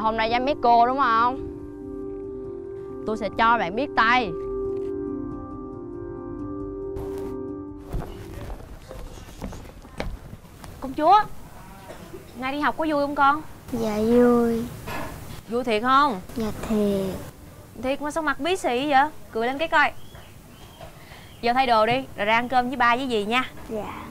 hôm nay dám mét cô đúng không? Tôi sẽ cho bạn biết tay. Công chúa, nay đi học có vui không con? Dạ vui. Vui thiệt không? Dạ thiệt. Thiệt mà sao mặt bí xị vậy? Cười lên cái coi. Giờ thay đồ đi, rồi ra ăn cơm với ba với dì nha. Dạ.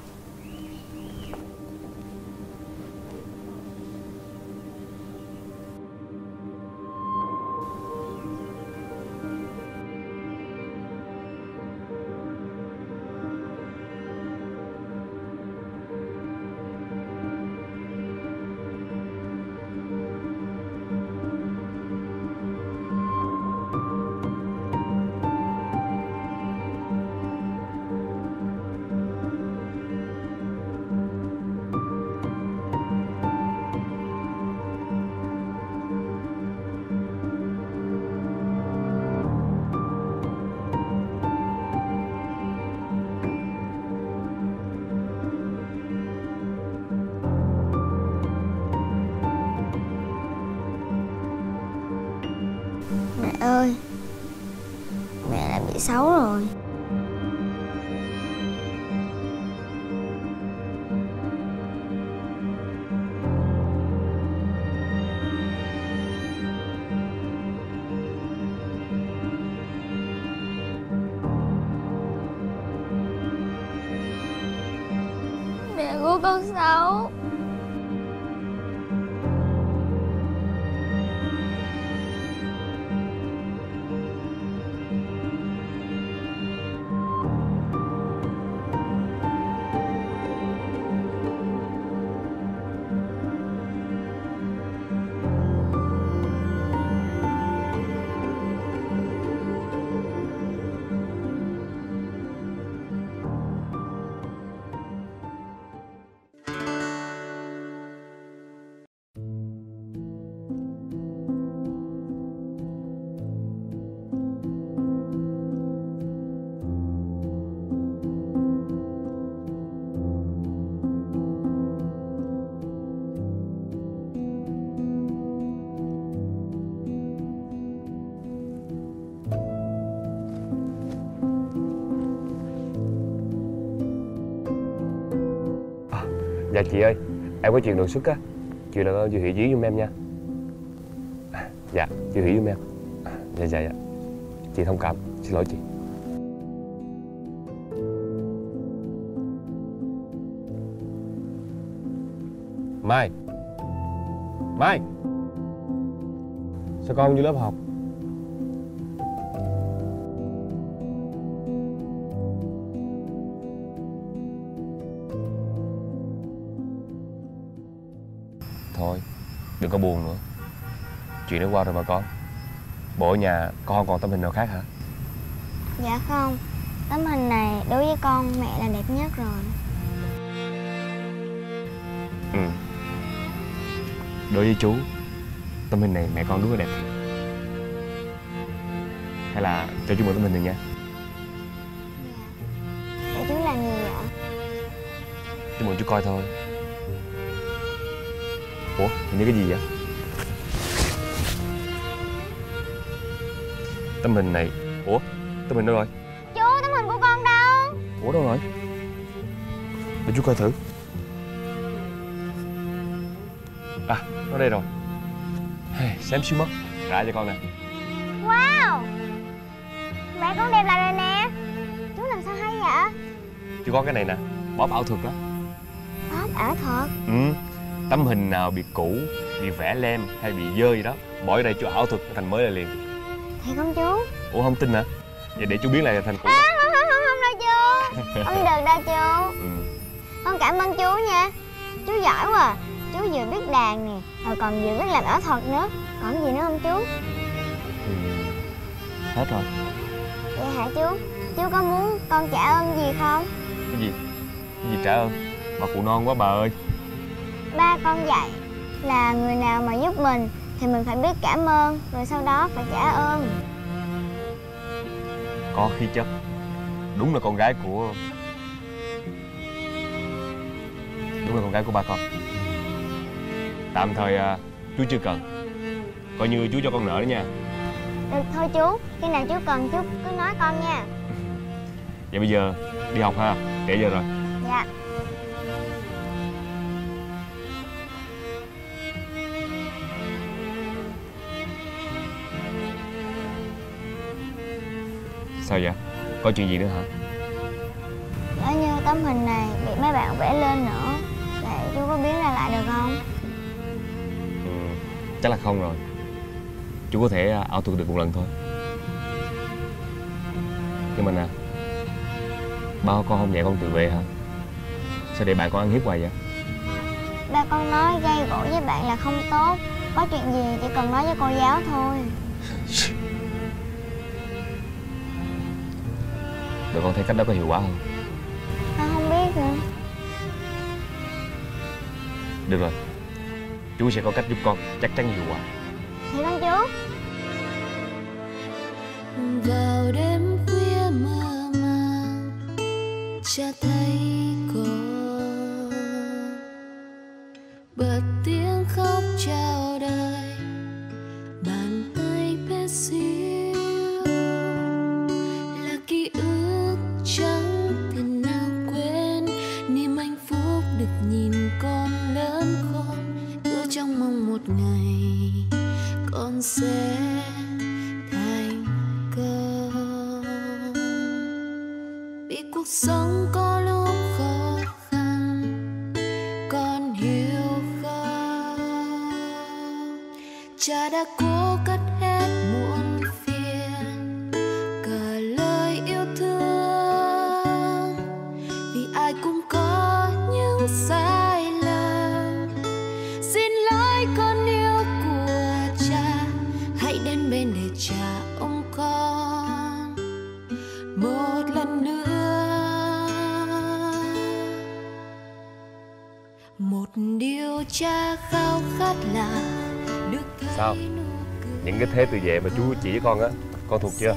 Xấu rồi. Mẹ của con xấu. Dạ chị ơi, em có chuyện đột xuất á. Chị làm ơn chị hủy giấy giùm em nha. Dạ, chị hủy giùm em. Dạ. Chị thông cảm, xin lỗi chị. Mai! Mai! Sao con không vô lớp học? Thôi, đừng có buồn nữa. Chuyện đã qua rồi mà con. Bộ ở nhà con còn tấm hình nào khác hả? Dạ không. Tấm hình này đối với con mẹ là đẹp nhất rồi. Ừ. Đối với chú, tấm hình này mẹ con đúng là đẹp thiệt. Hay là cho chú mượn tấm hình này nha. Dạ. Để chú làm gì vậy? Chú mượn chú coi thôi. Ủa, hình như cái gì vậy? Tấm hình này... Ủa, tấm hình đâu rồi? Chú, tấm hình của con đâu? Ủa, đâu rồi? Để chú coi thử. À, nó đây rồi. Xém xíu mất. Trả cho con nè. Wow! Mẹ con đẹp lại rồi nè. Chú làm sao hay vậy? Chú có cái này nè, bóp ảo thuật đó. Bóp ảo thuật? Ừ. Tấm hình nào bị cũ, bị vẽ lem hay bị dơ gì đó, bỏ đây chú ảo thuật thành mới là liền. Thiệt không chú? Ủa không tin hả? Vậy để chú biến lại thành cũ. À, không đâu chú. Không được đâu chú. Ừ. Con cảm ơn chú nha. Chú giỏi quá à. Chú vừa biết đàn nè, rồi còn vừa biết làm ảo thuật nữa. Còn gì nữa không chú? Ừ. Hết rồi. Vậy hả chú? Chú có muốn con trả ơn gì không? Cái gì? Cái gì trả ơn? Bà cụ non quá bà ơi. Ba con dạy là người nào mà giúp mình thì mình phải biết cảm ơn, rồi sau đó phải trả ơn. Có khí chất, đúng là con gái của... Đúng là con gái của ba con. Tạm thời chú chưa cần. Coi như chú cho con nợ đó nha. Ừ, thôi chú, khi nào chú cần chú cứ nói con nha. Vậy bây giờ đi học ha, trễ giờ rồi. Dạ. Sao vậy? Có chuyện gì nữa hả? Nếu như tấm hình này bị mấy bạn vẽ lên nữa, vậy chú có biến ra lại được không? Ừ, chắc là không rồi. Chú có thể ảo thuật được một lần thôi. Nhưng mà nè, ba con không dạy con tự vệ hả? Sao để bạn con ăn hiếp hoài vậy? Ba con nói gây gỗ với bạn là không tốt. Có chuyện gì chỉ cần nói với cô giáo thôi. Rồi con thấy cách đó có hiệu quả không? Con không biết nữa. Được rồi, chú sẽ có cách giúp con chắc chắn hiệu quả. Thì con chú. Vào đêm khuya mơ màng, cha thấy con bật tiếng khóc chào đời, bàn tay bé xíu là ký ức chẳng thể nào quên, niềm hạnh phúc được nhìn con lớn khôn, ước trong mong một ngày con sẽ thành công. Biết cuộc sống có lúc khó khăn, con hiểu không? Cha đã cố cất hết muôn phiền, cả lời yêu thương. Vì ai cũng có những sai lầm, xin lỗi con yêu. Bên để cha ôm con một lần nữa, một điều cha khao khát là được thấy. Sao những cái thế tự vệ mà chú chỉ với con á, con thuộc chưa?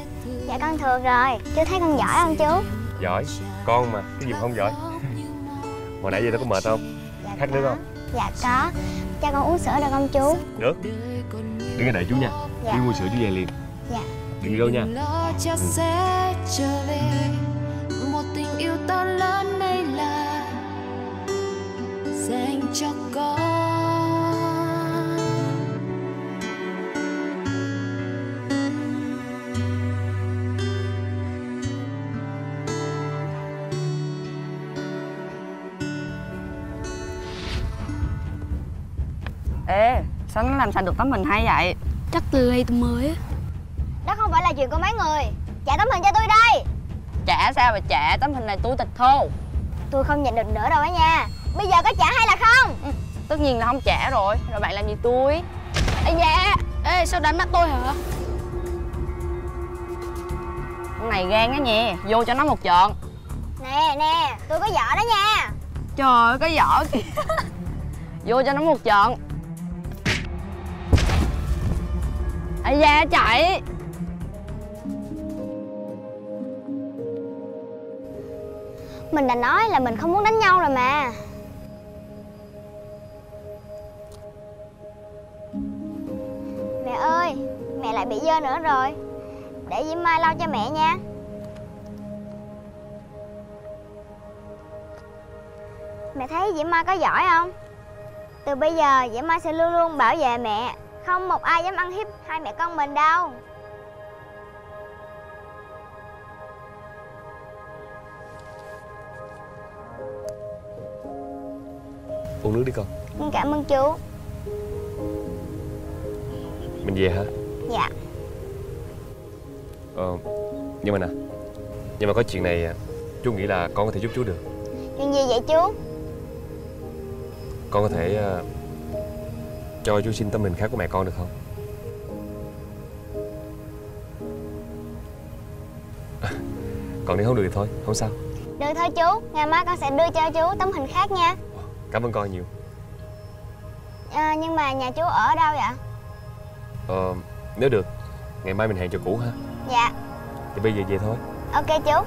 Dạ con thuộc rồi. Chú thấy con giỏi không chú? Giỏi, con mà cái gì mà không giỏi. Hồi nãy giờ nó có mệt không? Dạ, khát nước không? Dạ có. Cha con uống sữa được không chú? Được. Đừng có đợi chú nha. Dạ. Đi mua sữa chú về liền. Dạ. Đừng đi đâu nha. Cha sẽ trở về. Một tình yêu to lớn đây là dành cho con. Ê, sao nó làm sao được tấm hình hay vậy? Chắc từ đây tôi mới. Đó không phải là chuyện của mấy người. Trả tấm hình cho tôi đây. Trả sao mà trả, tấm hình này tôi tịch thu. Tôi không nhận được nữa đâu á nha. Bây giờ có trả hay là không? Ừ, tất nhiên là không trả rồi. Rồi bạn làm gì tôi? Ê dạ. Ê sao đánh mắt tôi hả? Con này gan á nhỉ. Vô cho nó một trận. Nè nè, tôi có vợ đó nha. Trời ơi có vợ kìa. Vô cho nó một trận. Ây da, chạy. Mình đã nói là mình không muốn đánh nhau rồi mà. Mẹ ơi, mẹ lại bị dơ nữa rồi. Để Diễm Mai lau cho mẹ nha. Mẹ thấy Diễm Mai có giỏi không? Từ bây giờ Diễm Mai sẽ luôn luôn bảo vệ mẹ, không một ai dám ăn hiếp hai mẹ con mình đâu. Uống nước đi con. Cảm ơn chú. Mình về hả? Dạ. Nhưng mà nè, nhưng mà có chuyện này chú nghĩ là con có thể giúp chú được. Chuyện gì vậy chú? Con có thể cho chú xin tấm hình khác của mẹ con được không? À, còn nếu không được thì thôi, không sao. Được thôi chú, ngày mai con sẽ đưa cho chú tấm hình khác nha. Cảm ơn con nhiều. À, nhưng mà nhà chú ở đâu vậy? Nếu được, ngày mai mình hẹn chỗ cũ ha. Dạ. Thì bây giờ về thôi. Ok chú.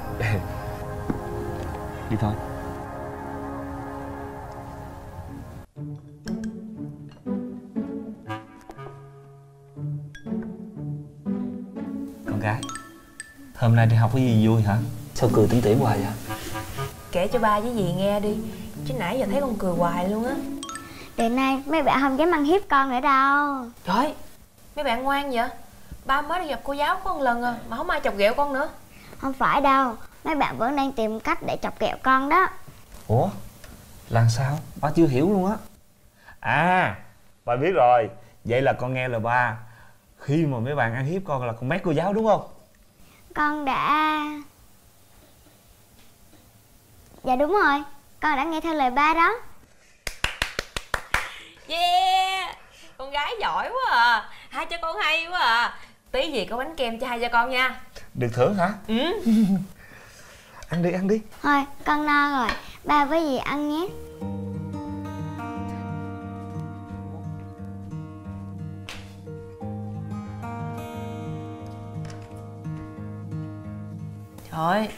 Đi thôi. Hôm nay đi học có gì vui hả? Sao cười tủm tỉm hoài vậy? Kể cho ba với dì nghe đi, chứ nãy giờ thấy con cười hoài luôn á. Đời nay mấy bạn không dám ăn hiếp con nữa đâu. Trời, mấy bạn ngoan vậy? Ba mới đi gặp cô giáo có một lần à, mà không ai chọc ghẹo con nữa. Không phải đâu, mấy bạn vẫn đang tìm cách để chọc ghẹo con đó. Ủa? Làm sao? Ba chưa hiểu luôn á. À, ba biết rồi. Vậy là con nghe lời ba. Khi mà mấy bạn ăn hiếp con là con mét cô giáo đúng không? Con đã... Dạ đúng rồi, con đã nghe theo lời ba đó. Yeah, con gái giỏi quá à. Hai cho con hay quá à. Tí gì có bánh kem cho hai cho con nha. Được thưởng hả? Ừ. Ăn đi, ăn đi. Thôi, con no rồi. Ba với dì ăn nhé. Trời,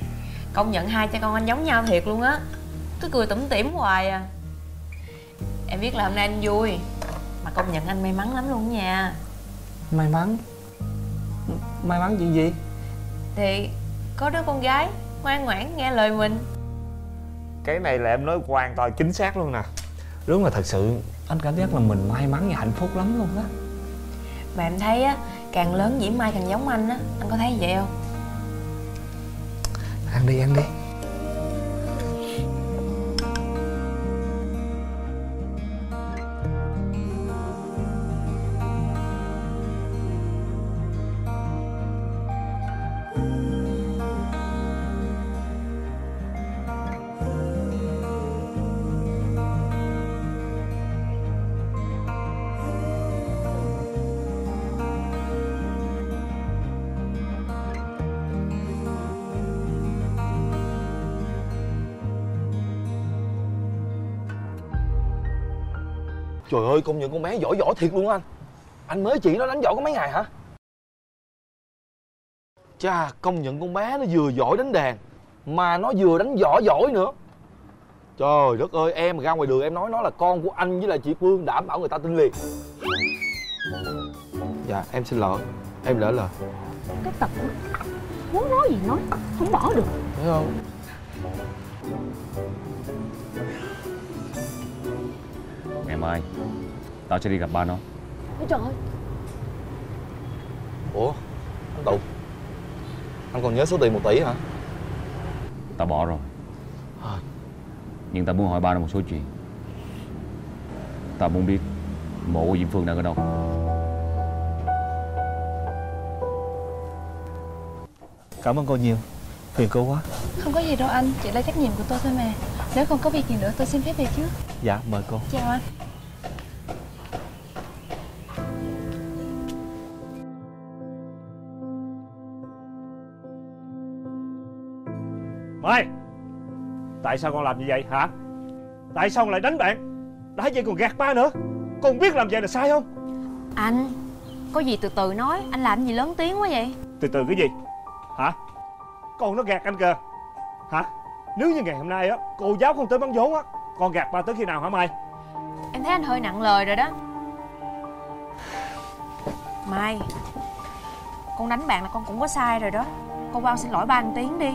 công nhận hai cha con anh giống nhau thiệt luôn á. Cứ cười tủm tỉm hoài à. Em biết là hôm nay anh vui, mà công nhận anh may mắn lắm luôn nha. May mắn? May mắn chuyện gì? Thì có đứa con gái ngoan ngoãn nghe lời mình. Cái này là em nói hoàn toàn chính xác luôn nè. Đúng là thật sự anh cảm giác là mình may mắn và hạnh phúc lắm luôn á. Mà em thấy á, càng lớn Diễm Mai càng giống anh á. Anh có thấy vậy không? Ăn đi, ăn đi. Trời ơi, công nhận con bé giỏi giỏi thiệt luôn anh. Anh mới chỉ nó đánh giỏi có mấy ngày hả? Chà, công nhận con bé nó vừa giỏi đánh đàn mà nó vừa đánh võ giỏi nữa. Trời đất ơi, em ra ngoài đường em nói nó là con của anh với là chị Phương, đảm bảo người ta tin liền. Dạ, em xin lỗi, em lỡ lời. Cái tật muốn nói gì nói, không bỏ được. Thấy không? Em ơi, tao sẽ đi gặp ba nó. Ôi trời ơi. Ủa, anh Tùng, anh còn nhớ số tiền 1 tỷ hả? Tao bỏ rồi. Nhưng tao muốn hỏi ba nó một số chuyện. Tao muốn biết mộ của Diễm Phương đang ở đâu. Cảm ơn cô nhiều, phiền cô quá. Không có gì đâu anh, chỉ là trách nhiệm của tôi thôi mà. Nếu không có việc gì nữa tôi xin phép về trước. Dạ, mời cô. Chào anh. Mai, tại sao con làm như vậy hả? Tại sao con lại đánh bạn? Đã vậy còn gạt ba nữa. Con biết làm vậy là sai không? Anh, có gì từ từ nói. Anh làm gì lớn tiếng quá vậy? Từ từ cái gì? Hả? Con nó gạt anh kìa. Hả? Nếu như ngày hôm nay á, cô giáo không tới bắn vốn á, con gạt ba tới khi nào hả Mai? Em thấy anh hơi nặng lời rồi đó. Mai, con đánh bạn là con cũng có sai rồi đó. Con bao xin lỗi ba anh Tiến đi.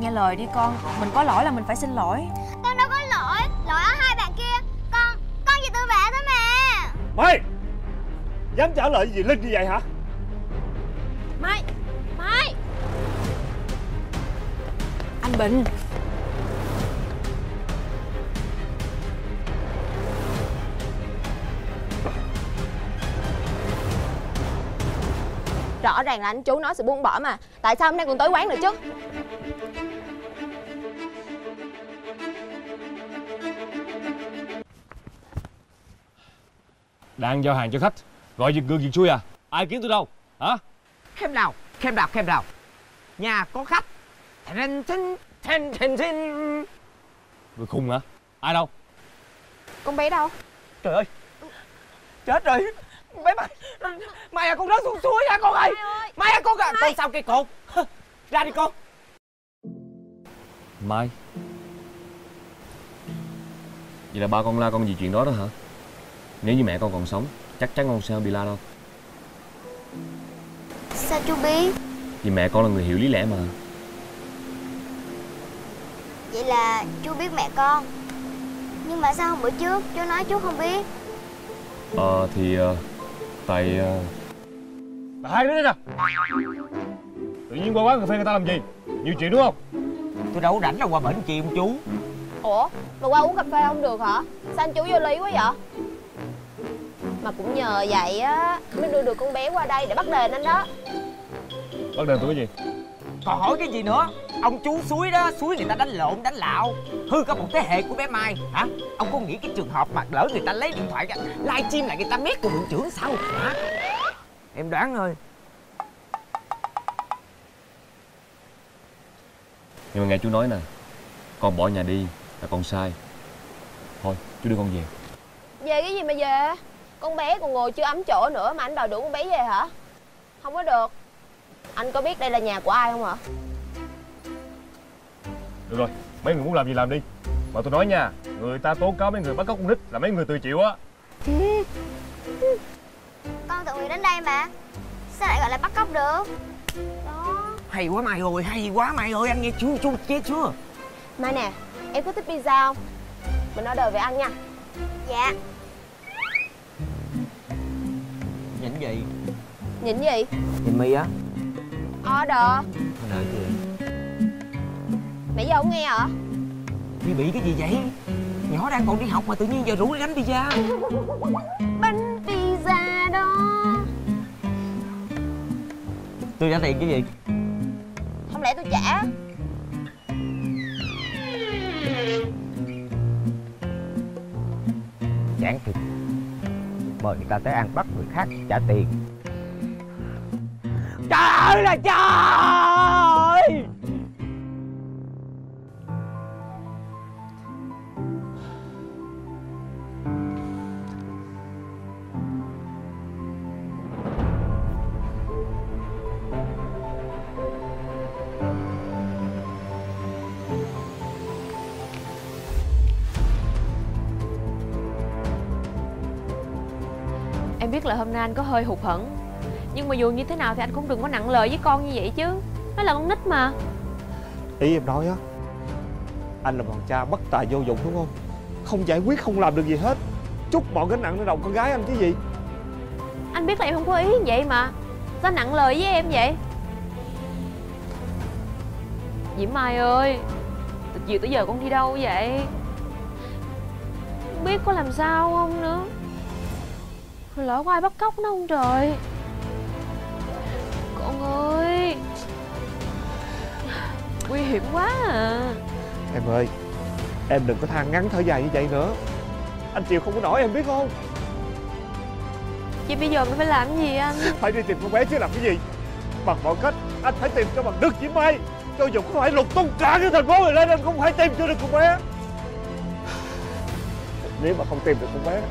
Nghe lời đi con, mình có lỗi là mình phải xin lỗi. Con đâu có lỗi, lỗi ở hai bạn kia. Con chỉ tự vệ thôi mà. Mai, dám trả lời gì Linh như vậy hả? Mai, Mai. Anh Bình. Rõ ràng là anh chú nói sẽ buông bỏ mà. Tại sao hôm nay còn tới quán nữa chứ? Đang giao hàng cho khách, gọi việc ngược việc xuôi à? Ai kiếm tôi đâu? Hả? Khem nào. Nhà có khách. Người khùng hả? Ai đâu? Con bé đâu? Trời ơi, chết rồi. Bé Mai, Mai à, con rớt xuống suối hả con ơi? Mai à con à, con sao cây cột? Ra đi con. Mai, vậy là ba con la con vì chuyện đó đó hả? Nếu như mẹ con còn sống, chắc chắn con sẽ không bị la đâu. Sao chú biết? Vì mẹ con là người hiểu lý lẽ mà. Vậy là chú biết mẹ con. Nhưng mà sao hôm bữa trước chú nói chú không biết? Tại... Hai đứa đấy nè, tự nhiên qua quán cà phê người ta làm gì? Nhiều chuyện đúng không? Tôi đâu có rảnh đâu qua bển chị không chú. Ủa? Mà qua uống cà phê không được hả? Sao anh chú vô lý quá vậy? Mà cũng nhờ vậy á mới đưa được con bé qua đây để bắt đền anh đó. Bắt đền tôi cái gì? Còn hỏi cái gì nữa? Ông chú suối đó, suối người ta đánh lộn, đánh lạo, hư cả một thế hệ của bé Mai hả? Ông có nghĩ cái trường hợp mà lỡ người ta lấy điện thoại ra livestream lại người ta mét của hiệu trưởng sao hả? Em đoán thôi. Nhưng mà nghe chú nói nè, con bỏ nhà đi là con sai. Thôi chú đưa con về. Về cái gì mà về? Con bé còn ngồi chưa ấm chỗ nữa mà anh đòi đuổi con bé về hả? Không có được. Anh có biết đây là nhà của ai không hả? Được rồi, mấy người muốn làm gì làm đi. Mà tôi nói nha, người ta tố cáo mấy người bắt cóc con nít là mấy người tự chịu á. Con tự nguyện đến đây mà, sao lại gọi là bắt cóc được? Đó. Hay quá Mai ơi, hay quá Mai ơi, anh nghe chưa? Mai nè, em có thích pizza không? Mình order về ăn nha. Dạ. Nhìn gì? Nhìn gì? Nhìn mi á. Order. Order gì vậy? Nãy giờ không nghe hả? Mi bị cái gì vậy? Nhỏ đang còn đi học mà tự nhiên giờ rủ đi gánh pizza. Bánh pizza đó. Tôi trả tiền cái gì? Không lẽ tôi trả? Chán thiệt. Mời người ta tới ăn bắt người khác trả tiền. Trời ơi là trời! Biết là hôm nay anh có hơi hụt hẫng, nhưng mà dù như thế nào thì anh cũng đừng có nặng lời với con như vậy chứ. Nó là con nít mà. Ý em nói á, anh là bọn cha bất tài vô dụng đúng không? Không giải quyết, không làm được gì hết, chút bọn gánh nặng lên đầu con gái anh chứ gì. Anh biết là em không có ý vậy mà sao anh nặng lời với em vậy? Diễm Mai ơi, từ chiều tới giờ con đi đâu vậy? Không biết có làm sao không nữa. Lỡ có ai bắt cóc nó không trời? Con ơi, nguy hiểm quá à. Em ơi, em đừng có than ngắn thở dài như vậy nữa. Anh chịu không có nổi em biết không? Vậy bây giờ mình phải làm cái gì anh? Phải đi tìm con bé chứ làm cái gì. Bằng mọi cách anh phải tìm cho bằng được Diễm Mai. Cho dù có phải lục tung cả cái thành phố này lên, anh cũng phải tìm cho được con bé. Nếu mà không tìm được con bé,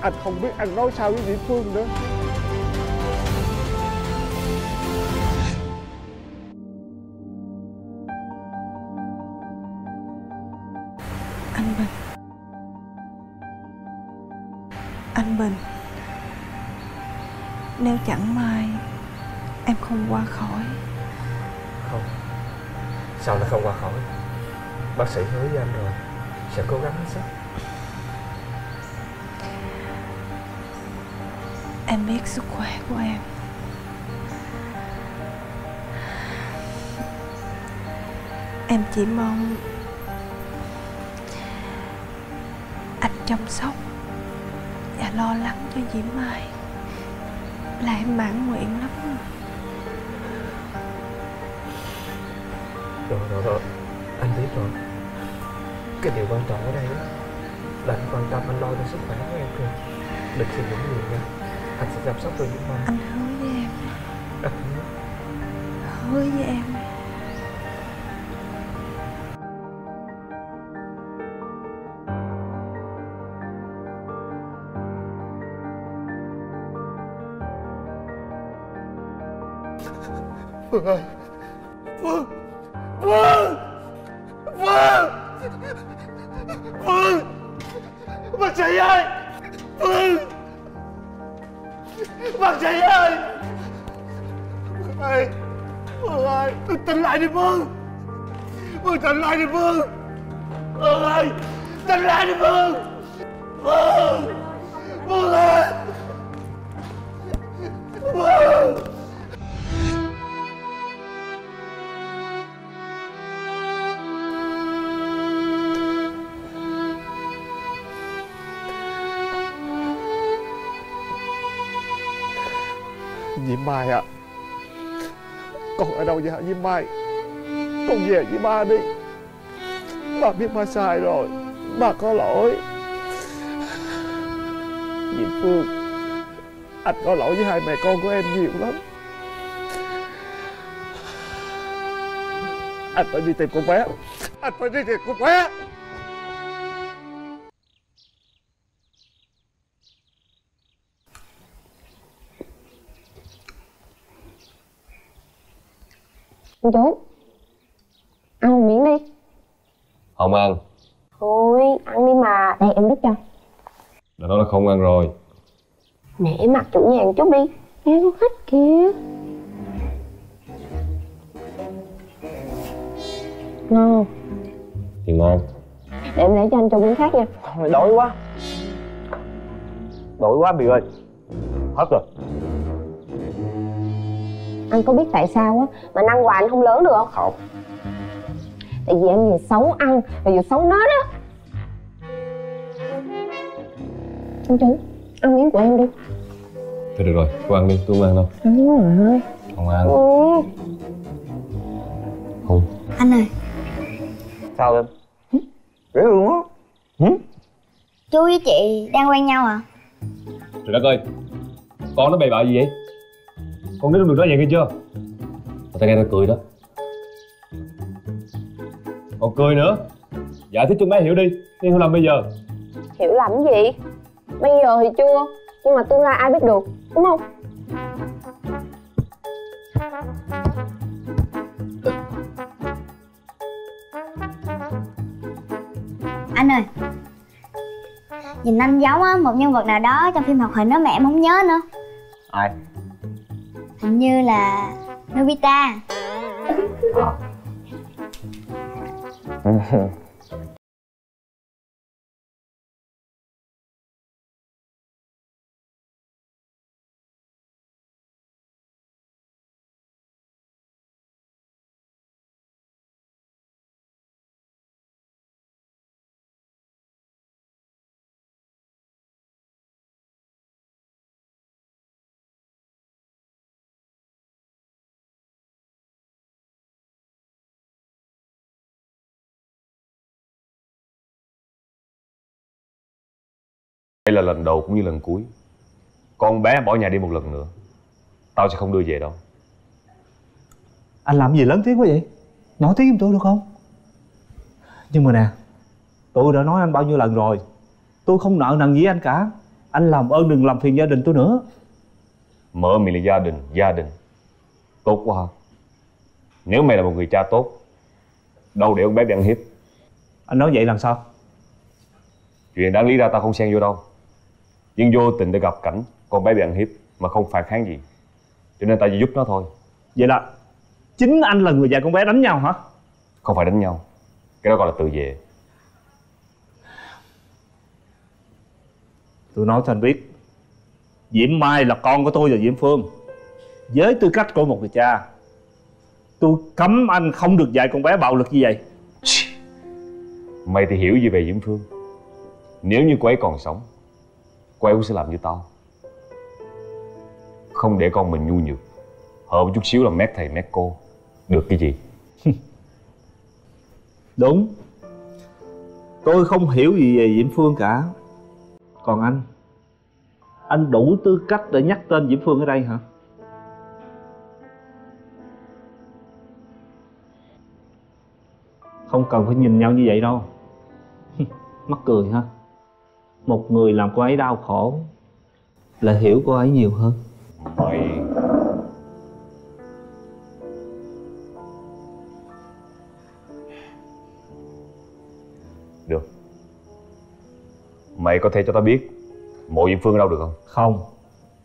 anh không biết anh nói sao với Diễm Phương nữa. Anh Bình, anh Bình, nếu chẳng may em không qua khỏi. Không. Sao nó không qua khỏi? Bác sĩ hứa với anh rồi, sẽ cố gắng hết sức. Em biết sức khỏe của em. Em chỉ mong anh chăm sóc và lo lắng cho Diễm Mai là em mãn nguyện lắm. Rồi, anh biết rồi. Cái điều quan trọng ở đây là anh quan tâm, anh lo cho sức khỏe của em kìa. Đừng suy nghĩ nhiều nha. Anh sẽ chăm sóc tôi Diễm Mai. Anh hứa với em. Hứa với em. Phương ơi, Phương, Phương, Phương, Phương, bác sĩ ơi, Phương. Bác sĩ ơi! Bác ơi! Phương ơi, tỉnh lại đi Phương. Phương tỉnh lại đi Phương. Phương ơi, tỉnh lại đi Phương. Phương, Phương ơi, Phương. Diễm Mai ạ, con ở đâu vậy hả Diễm Mai? Con về với ba đi. Ba biết ba sai rồi, ba có lỗi. Diễm Phương, anh có lỗi với hai mẹ con của em nhiều lắm. Anh phải đi tìm con bé. Anh phải đi tìm con bé. Anh chú, ăn một miếng đi. Không ăn. Thôi, ăn đi mà. Đây, em đút cho. Đã nói là không ăn rồi. Nể mặt chủ nhà một chút đi, nghe có khách kia. Ngon. Thì ngon. Để em để cho anh cho miếng khác nha. Đói quá. Đói quá Bì ơi. Hết rồi. Anh có biết tại sao á mà ăn hoài anh không lớn được không? Không. Tại vì anh vừa xấu ăn và vừa xấu nết á. Anh Trứng, ăn miếng của em đi. Thôi được rồi, cô ăn đi, tôi không ăn đâu. Ăn hả? Không ăn. Ừ. Không. Anh ơi. Sao em? Dễ luôn á. Chú với chị đang quen nhau à? Trời đất ơi, con nó bày bạ gì vậy? Con nít được nói vậy kia chưa? Người ta nghe nó cười đó. Còn cười nữa. Giải thích cho mấy hiểu đi. Nhưng không làm bây giờ. Hiểu làm cái gì? Bây giờ thì chưa, nhưng mà tương lai ai biết được, đúng không? Anh ơi, nhìn anh giống á, một nhân vật nào đó trong phim hoạt hình đó mẹ em không nhớ nữa. Ai? Hình như là Nobita. Đây là lần đầu cũng như lần cuối con bé bỏ nhà đi một lần nữa. Tao sẽ không đưa về đâu. Anh làm gì lớn tiếng quá vậy? Nhỏ tiếng giùm tôi được không? Nhưng mà nè, tôi đã nói anh bao nhiêu lần rồi, tôi không nợ nần gì anh cả. Anh làm ơn đừng làm phiền gia đình tôi nữa. Mở miệng là gia đình, gia đình. Tốt quá ha. Nếu mày là một người cha tốt, đâu để con bé bị ăn hiếp. Anh nói vậy làm sao? Chuyện đáng lý ra tao không xen vô đâu, nhưng vô tình tao gặp cảnh con bé bị ăn hiếp mà không phản kháng gì, cho nên tao chỉ giúp nó thôi. Vậy là chính anh là người dạy con bé đánh nhau hả? Không phải đánh nhau, cái đó gọi là tự vệ. Tôi nói cho anh biết, Diễm Mai là con của tôi và Diễm Phương. Với tư cách của một người cha, tôi cấm anh không được dạy con bé bạo lực như vậy. Mày thì hiểu gì về Diễm Phương? Nếu như cô ấy còn sống, cô ấy cũng sẽ làm như tao, không để con mình nhu nhược, hở một chút xíu là mét thầy mét cô. Được cái gì? Đúng. Tôi không hiểu gì về Diễm Phương cả. Còn anh đủ tư cách để nhắc tên Diễm Phương ở đây hả? Không cần phải nhìn nhau như vậy đâu. Mắc cười ha. Một người làm cô ấy đau khổ là hiểu cô ấy nhiều hơn. Mày... Được. Mày có thể cho tao biết mộ Diễm Phương ở đâu được không? Không.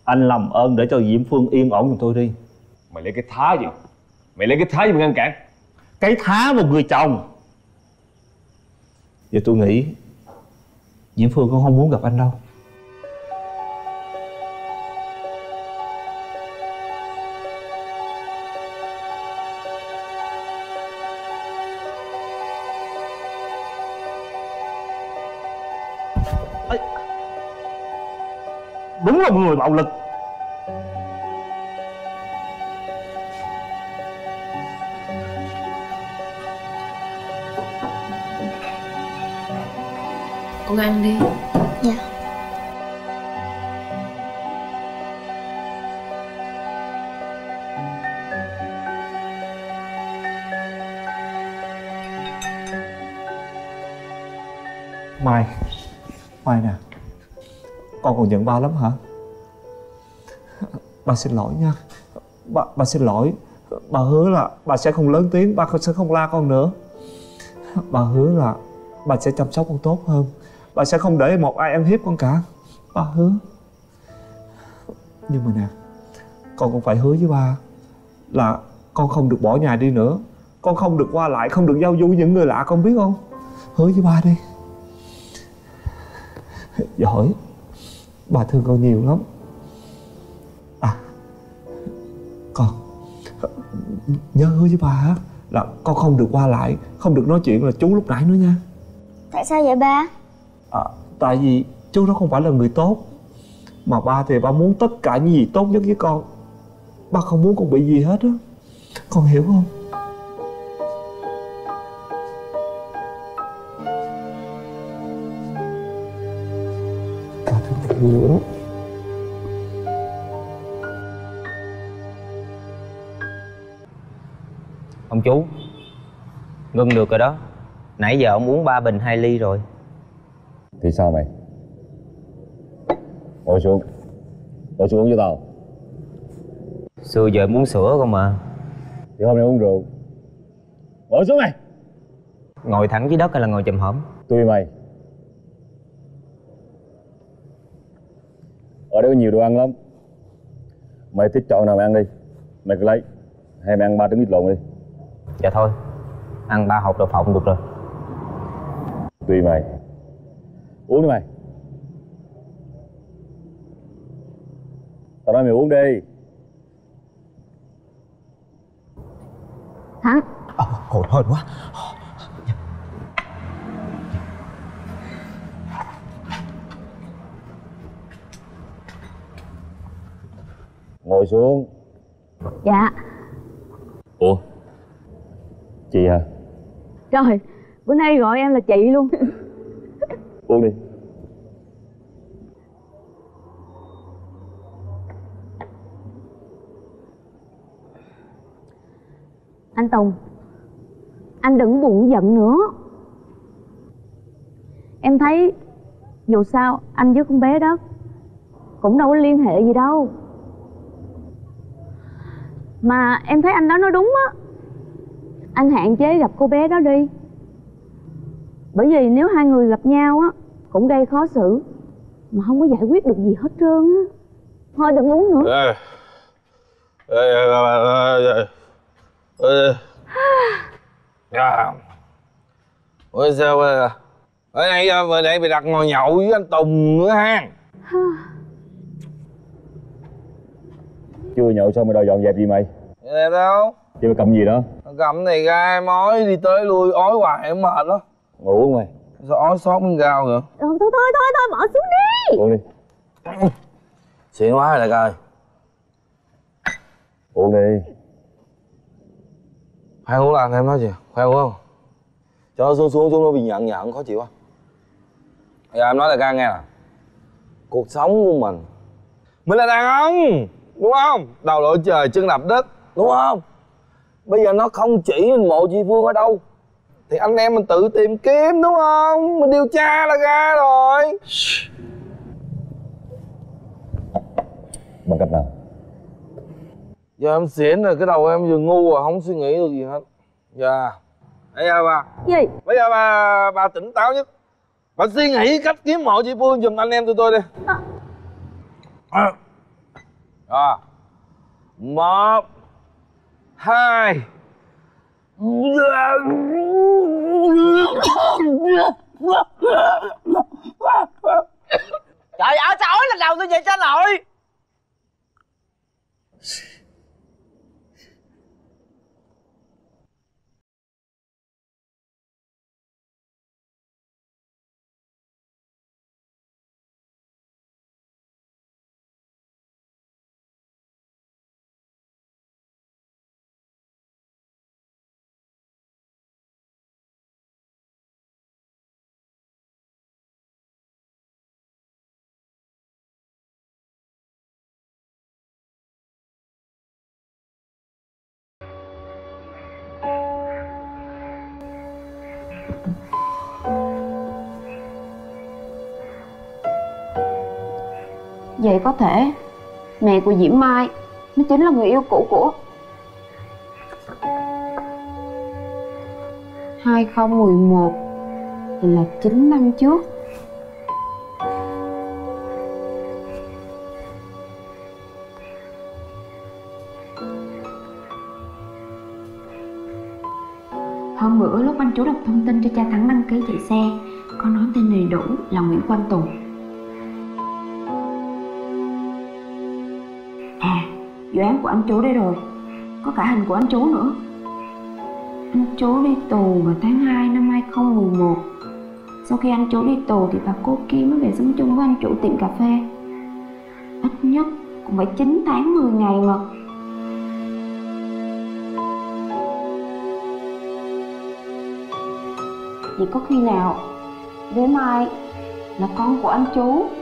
Anh làm ơn để cho Diễm Phương yên ổn giùm tôi đi. Mày lấy cái thá gì Mày lấy cái thá gì mà ngăn cản? Cái thá một người chồng. Vậy tôi nghĩ Diễm Phương cũng không muốn gặp anh đâu. Đúng là một người bạo lực. Con ăn đi. Dạ. Mai, Mai nè, con còn giận ba lắm hả? Ba xin lỗi nha. Ba xin lỗi. Ba hứa là ba sẽ không lớn tiếng, ba sẽ không la con nữa. Ba hứa là ba sẽ chăm sóc con tốt hơn. Ba sẽ không để một ai ăn hiếp con cả. Ba hứa. Nhưng mà nè, con cũng phải hứa với ba là con không được bỏ nhà đi nữa. Con không được qua lại, không được giao du với những người lạ, con biết không? Hứa với ba đi. Giỏi. Ba thương con nhiều lắm. À, con nhớ hứa với ba là con không được qua lại, không được nói chuyện là chú lúc nãy nữa nha. Tại sao vậy ba? À, tại vì chú đó không phải là người tốt. Mà ba thì ba muốn tất cả những gì tốt nhất với con. Ba không muốn con bị gì hết á. Con hiểu không? Ba thương con nhiều lắm. Ông chú, ngưng được rồi đó. Nãy giờ ông uống 3 bình 2 ly rồi. Thì sao mày? Ngồi xuống với tao. Xưa giờ em uống sữa không mà. Thì hôm nay uống rượu. Ngồi xuống mày. Ngồi thẳng dưới đất hay là ngồi chùm hổm? Tùy mày. Ở đây có nhiều đồ ăn lắm. Mày thích chọn nào mày ăn đi. Mày cứ lấy. Hay mày ăn 3 trứng vịt lộn đi. Dạ thôi, ăn 3 hộp đậu phộng được rồi. Tùy mày. Uống đi mày. Tao nói mày uống đi. Hả? Cồn hên quá. Ngồi xuống. Dạ. Ủa? Chị hả? Trời, bữa nay gọi em là chị luôn. Uống đi. Anh Tùng, anh đừng buồn giận nữa. Em thấy dù sao anh với con bé đó cũng đâu có liên hệ gì đâu. Mà em thấy anh đó nói đúng á. Anh hạn chế gặp cô bé đó đi. Bởi vì nếu hai người gặp nhau á cũng gây khó xử, mà không có giải quyết được gì hết trơn á. Thôi đừng uống nữa. Ủa sao bữa nay mày đặt ngồi nhậu với anh Tùng nữa ha? Chưa nhậu sao mày đòi dọn dẹp gì mày? Dẹp đâu. Chứ mày cầm gì đó? Cầm này gai mói đi tới lui ói hoài cũng mệt lắm. Ngủ mày. Sao ói sót miếng gao nữa? Thôi thôi bỏ xuống đi. Uống đi. Xịn quá rồi đại ca ơi. Uống đi. Khoan uống là em nói gì? Khoan uống không? Cho nó xuống nó bị nhận khó chịu quá. Giờ em nói đại ca nghe nè. Cuộc sống của mình là đàn ông, đúng không? Đầu đội trời chân đạp đất, đúng không? Bây giờ nó không chỉ mộ Diễm Phương ở đâu thì anh em mình tự tìm kiếm, đúng không? Mình điều tra là ra rồi. Bằng cách nào? Giờ em xỉn rồi, cái đầu em vừa ngu rồi, không suy nghĩ được gì hết. Dạ. Bây giờ bà gì? Bây giờ bà tỉnh táo nhất. Bà suy nghĩ cách kiếm mộ Diễm Phương giùm anh em tụi tôi đi. Rồi. 1 hai. Trời ơi, sao ối lần đầu tôi vậy cha nội? Vậy có thể mẹ của Diễm Mai mới chính là người yêu cũ của 2011, thì là 9 năm trước. Hôm bữa lúc anh chú đọc thông tin cho cha Thắng đăng ký chạy xe, con nói tên đầy đủ là Nguyễn Quang Tùng. À, dự án của anh chú đây rồi, có cả hình của anh chú nữa. Anh chú đi tù vào tháng 2 năm 2011. Sau khi anh chú đi tù thì bà cô kia mới về sống chung với anh chủ tiệm cà phê. Ít nhất cũng phải 9 tháng 10 ngày mà. Vậy có khi nào Diễm Mai là con của anh chú